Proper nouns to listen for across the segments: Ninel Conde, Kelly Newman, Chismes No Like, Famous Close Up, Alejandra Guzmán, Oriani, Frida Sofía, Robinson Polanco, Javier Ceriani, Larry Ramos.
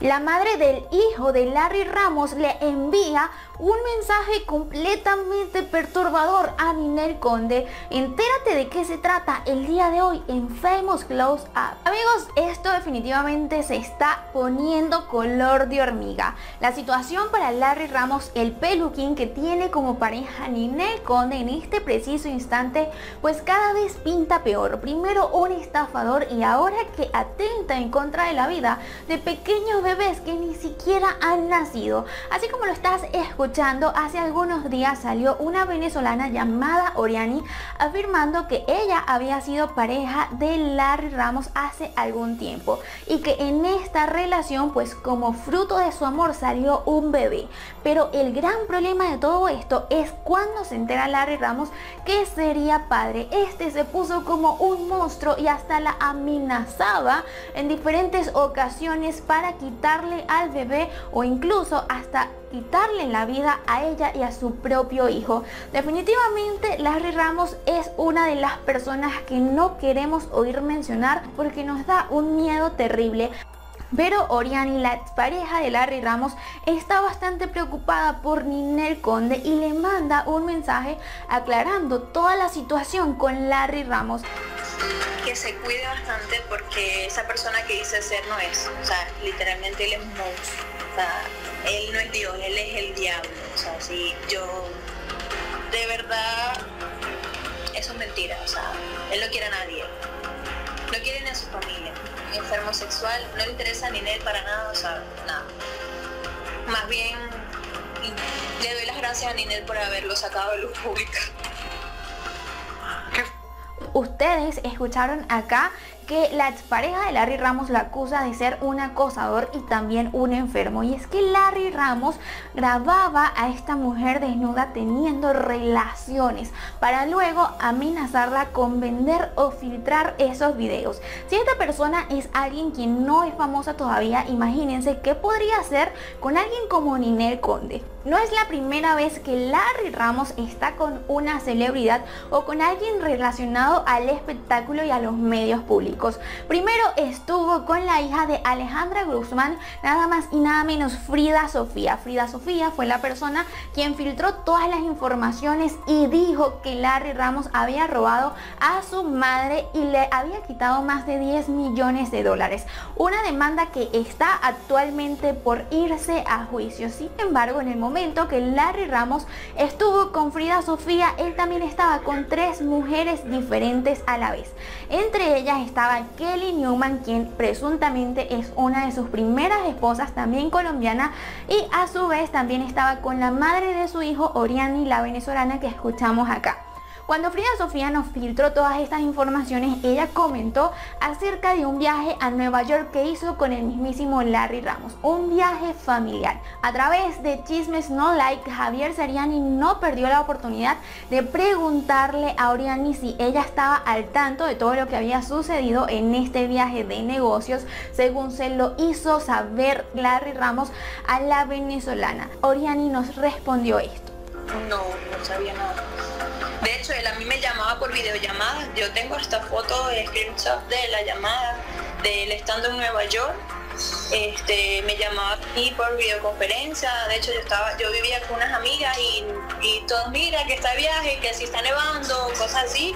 la madre del hijo de Larry Ramos le envía un mensaje completamente perturbador a Ninel Conde. Entérate de qué se trata el día de hoy en Famous Close Up. Amigos, esto definitivamente se está poniendo color de hormiga. La situación para Larry Ramos, el peluquín que tiene como pareja Ninel Conde en este preciso instante, pues cada vez pinta peor. Primero un estafador y ahora que atenta en contra de la vida de pequeños bebés que ni siquiera han nacido. Así como lo estás escuchando, hace algunos días salió una venezolana llamada Oriani afirmando que ella había sido pareja de Larry Ramos hace algún tiempo y que en esta relación, pues como fruto de su amor, salió un bebé. Pero el gran problema de todo esto es cuando se entera Larry Ramos que sería padre. Este se puso como un monstruo y hasta la amenazaba en diferentes ocasiones para quitarle al bebé o incluso hasta quitarle la vida a ella y a su propio hijo. Definitivamente Larry Ramos es una de las personas que no queremos oír mencionar porque nos da un miedo terrible. Pero Oriani, la expareja de Larry Ramos, está bastante preocupada por Ninel Conde y le manda un mensaje aclarando toda la situación con Larry Ramos. Que se cuide bastante porque esa persona que dice ser no es, o sea, literalmente él es un monstruo, o sea, él no es Dios, él es el diablo, o sea, sí, yo, de verdad, eso es mentira, o sea, él no quiere a nadie, no quiere ni a su familia, ni enfermo sexual, no le interesa ni él para nada, o sea, nada, más bien, le doy las gracias a Ninel por haberlo sacado de luz pública. Ustedes escucharon acá que la expareja de Larry Ramos la acusa de ser un acosador y también un enfermo. Y es que Larry Ramos grababa a esta mujer desnuda teniendo relaciones para luego amenazarla con vender o filtrar esos videos. Si esta persona es alguien que no es famosa todavía, imagínense qué podría hacer con alguien como Ninel Conde. No es la primera vez que Larry Ramos está con una celebridad o con alguien relacionado al espectáculo y a los medios públicos. Primero estuvo con la hija de Alejandra Guzmán, nada más y nada menos, Frida Sofía. Frida Sofía fue la persona quien filtró todas las informaciones y dijo que Larry Ramos había robado a su madre y le había quitado más de 10 millones de dólares. Una demanda que está actualmente por irse a juicio. Sin embargo, en el momento que Larry Ramos estuvo con Frida Sofía, él también estaba con 3 mujeres diferentes a la vez. Entre ellas estaba Kelly Newman, quien presuntamente es una de sus primeras esposas, también colombiana, y a su vez también estaba con la madre de su hijo, Oriani, la venezolana que escuchamos acá. Cuando Frida Sofía nos filtró todas estas informaciones, ella comentó acerca de un viaje a Nueva York que hizo con el mismísimo Larry Ramos, un viaje familiar. A través de Chismes No Like, Javier Ceriani no perdió la oportunidad de preguntarle a Oriani si ella estaba al tanto de todo lo que había sucedido en este viaje de negocios, según se lo hizo saber Larry Ramos a la venezolana. Oriani nos respondió esto. No, no sabía nada. De hecho, él a mí me llamaba por videollamada. Yo tengo hasta fotos, screenshot de la llamada, de él estando en Nueva York. Me llamaba aquí por videoconferencia. De hecho, yo vivía con unas amigas y todos, mira, que está de viaje, que si está nevando, cosas así.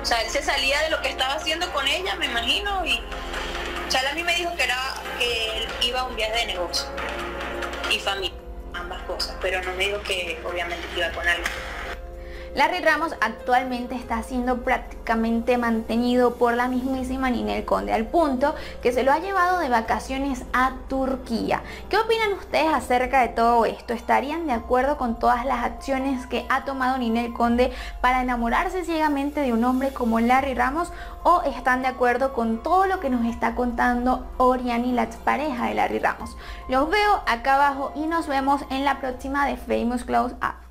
O sea, él se salía de lo que estaba haciendo con ella, me imagino. Y o sea, él a mí me dijo que él iba a un viaje de negocio y familia, ambas cosas, pero no me dijo que obviamente iba con alguien. Larry Ramos actualmente está siendo prácticamente mantenido por la mismísima Ninel Conde, al punto que se lo ha llevado de vacaciones a Turquía. ¿Qué opinan ustedes acerca de todo esto? ¿Estarían de acuerdo con todas las acciones que ha tomado Ninel Conde para enamorarse ciegamente de un hombre como Larry Ramos? ¿O están de acuerdo con todo lo que nos está contando Oriani, la expareja de Larry Ramos? Los veo acá abajo y nos vemos en la próxima de Famous Close Up.